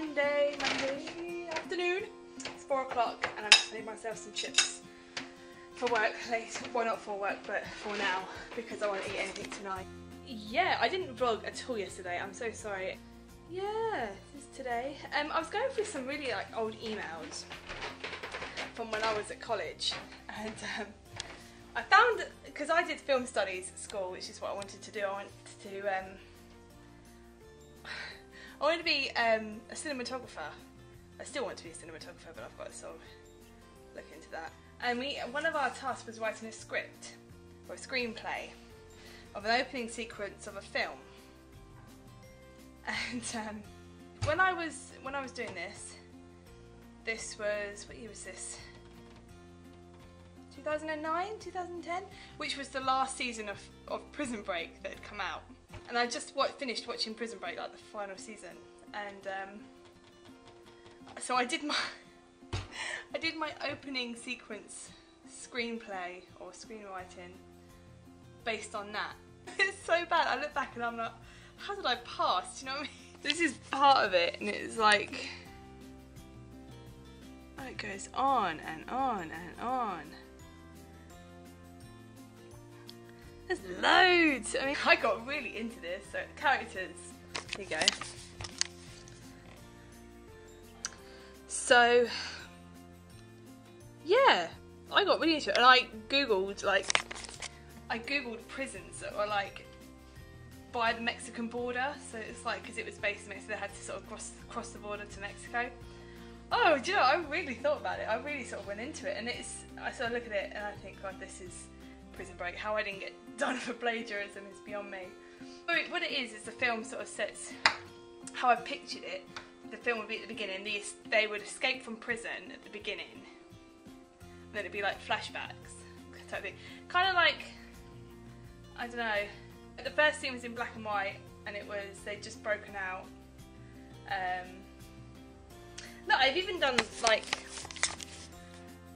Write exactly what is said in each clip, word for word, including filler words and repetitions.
Monday, Monday afternoon. It's four o'clock and I'm just gonna make myself some chips for work later. Well, not for work, but for now, because I won't eat anything tonight. Yeah, I didn't vlog at all yesterday. I'm so sorry. Yeah, this is today. Um, I was going through some really like old emails from when I was at college, and um, I found, because I did film studies at school, which is what I wanted to do. I wanted to um, I wanted to be um, a cinematographer. I still want to be a cinematographer, but I've got to sort of look into that. And we, one of our tasks was writing a script, or a screenplay, of an opening sequence of a film. And um, when I was when I was doing this, this was, what year was this? two thousand nine, two thousand ten, which was the last season of, of Prison Break that had come out. And I just wa finished watching Prison Break, like the final season, and um, so I did my I did my opening sequence screenplay or screenwriting based on that. It's so bad. I look back and I'm like, how did I pass? Do you know what I mean? This is part of it, and it's like, oh, it goes on and on and on. There's loads. I mean, I got really into this. So characters. Here you go. So yeah, I got really into it, and I googled like I googled prisons that were like by the Mexican border. So it's like, because it was based in Mexico, they had to sort of cross cross the border to Mexico. Oh, do you know, I really thought about it. I really sort of went into it, and it's, I sort of look at it and I think, God, this is Prison Break. How I didn't get done for plagiarism is beyond me. But what it is, is the film sort of sets how I pictured it. The film would be at the beginning. They, they would escape from prison at the beginning. And then it'd be like flashbacks. Totally. Kind of like, I don't know. The first scene was in black and white, and it was, they'd just broken out. Um, look, I've even done like,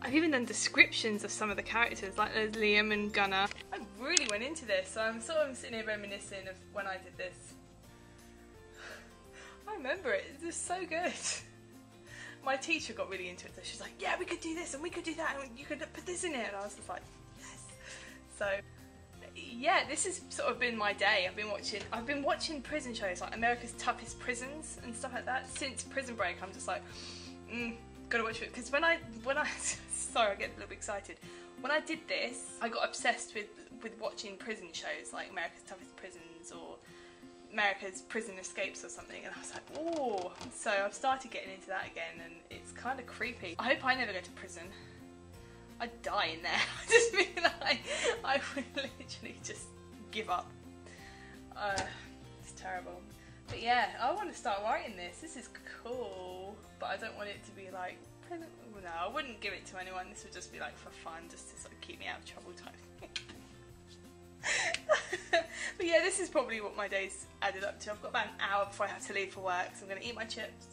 I've even done descriptions of some of the characters, like there's Liam and Gunnar. I really went into this, so I'm sort of sitting here reminiscing of when I did this. I remember it, it was so good. My teacher got really into it, so she's like, yeah, we could do this and we could do that and you could put this in it, and I was just like, yes. So yeah, this has sort of been my day. I've been watching, I've been watching prison shows like America's Toughest Prisons and stuff like that since Prison Break. I'm just like, mm, gotta watch it, because when I when I sorry, I get a little bit excited. When I did this, I got obsessed with with watching prison shows like America's Toughest Prisons or America's Prison Escapes or something, and I was like, oh. So I've started getting into that again, and it's kind of creepy. I hope I never go to prison. I'd die in there. I just mean that I, I would literally just give up. Uh, it's terrible. But yeah, I want to start writing this. This is cool, but I don't want it to be like, no, I wouldn't give it to anyone. This would just be like for fun, just to sort of keep me out of trouble type thing. But yeah, this is probably what my day's added up to. I've got about an hour before I have to leave for work, so I'm going to eat my chips,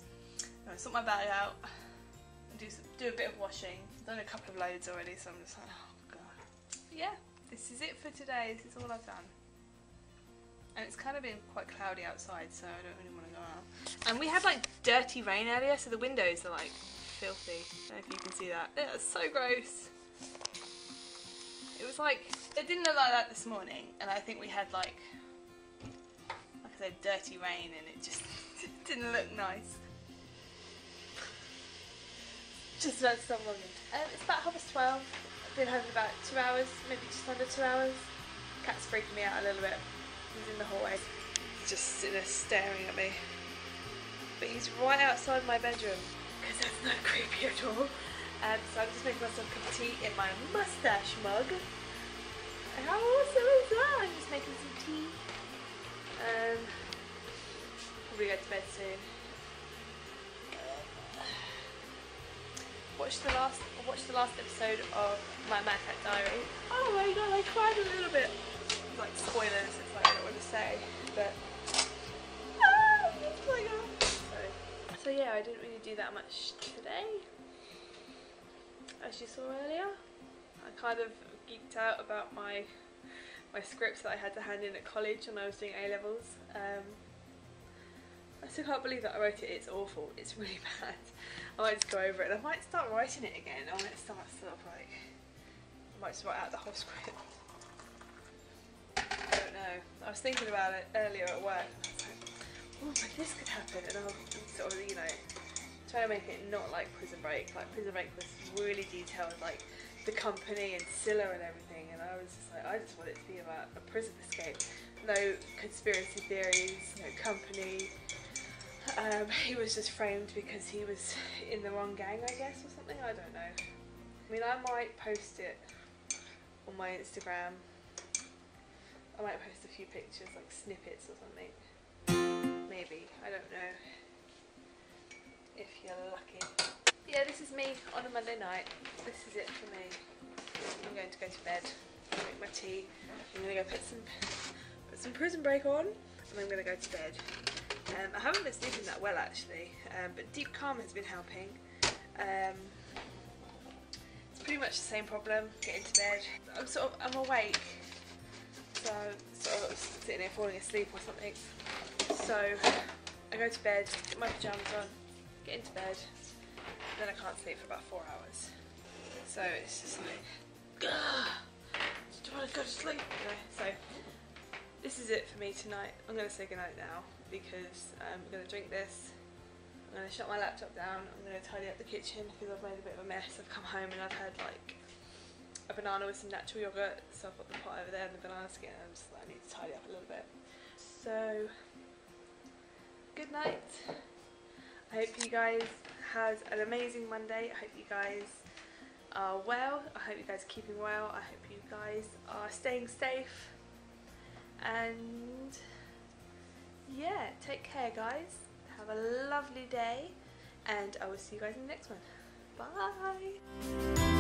I'm going to sort my bag out, and do, some, do a bit of washing. I've done a couple of loads already, so I'm just like, oh god. But yeah, this is it for today. This is all I've done. And it's kind of been quite cloudy outside, so I don't really want to go out. And we had like dirty rain earlier, so the windows are like filthy. I don't know if you can see that. It's so gross. It was like, it didn't look like that this morning, and I think we had like, like I said, dirty rain, and it just didn't look nice. Just about to start vlogging. Um, it's about half past twelve. I've been home for about two hours, maybe just under two hours. Cat's freaking me out a little bit. He's in the hallway, he's just sitting there staring at me. But he's right outside my bedroom, because that's not creepy at all. Um, so I'm just making myself a cup of tea in my moustache mug. How awesome is that? I'm just making some tea. Um, probably go to bed soon. Watch the last, watch the last episode of My Mad Fat Diary. Oh my god, I cried a little bit. Like spoilers, it's like I don't want to say, but ah, my god. So, so yeah, I didn't really do that much today, as you saw earlier. I kind of geeked out about my my scripts that I had to hand in at college when I was doing A levels. Um, I still can't believe that I wrote it. It's awful. It's really bad. I might just go over it and I might start writing it again. I might start sort of like, I might just write out the whole script. I don't know. I was thinking about it earlier at work and I was like, oh, but this could happen, and I was sort of, you know, trying to make it not like Prison Break. Like Prison Break was really detailed, like the company and Scylla and everything, and I was just like, I just want it to be about a prison escape. No conspiracy theories, no company. Um, he was just framed because he was in the wrong gang, I guess, or something. I don't know. I mean, I might post it on my Instagram. I might post a few pictures, like snippets or something. Maybe, I don't know, if you're lucky. Yeah, this is me on a Monday night. This is it for me. I'm going to go to bed, make my tea. I'm going to go put some put some Prison Break on, and I'm going to go to bed. Um, I haven't been sleeping that well actually, um, but Deep Calm has been helping. Um, it's pretty much the same problem, getting to bed. I'm sort of, I'm awake, so I'm sort of sitting there falling asleep or something. So I go to bed, get my pyjamas on, get into bed, then I can't sleep for about four hours. So it's just like, I just want to go to sleep. Anyway, so this is it for me tonight. I'm going to say goodnight now because um, I'm going to drink this. I'm going to shut my laptop down. I'm going to tidy up the kitchen because I've made a bit of a mess. I've come home and I've had like a banana with some natural yogurt. So I've got the pot over there and the banana skin. And I'm just like, I need to tidy up a little bit. So, good night. I hope you guys had an amazing Monday. I hope you guys are well. I hope you guys are keeping well. I hope you guys are staying safe. And yeah, take care guys. Have a lovely day and I will see you guys in the next one. Bye.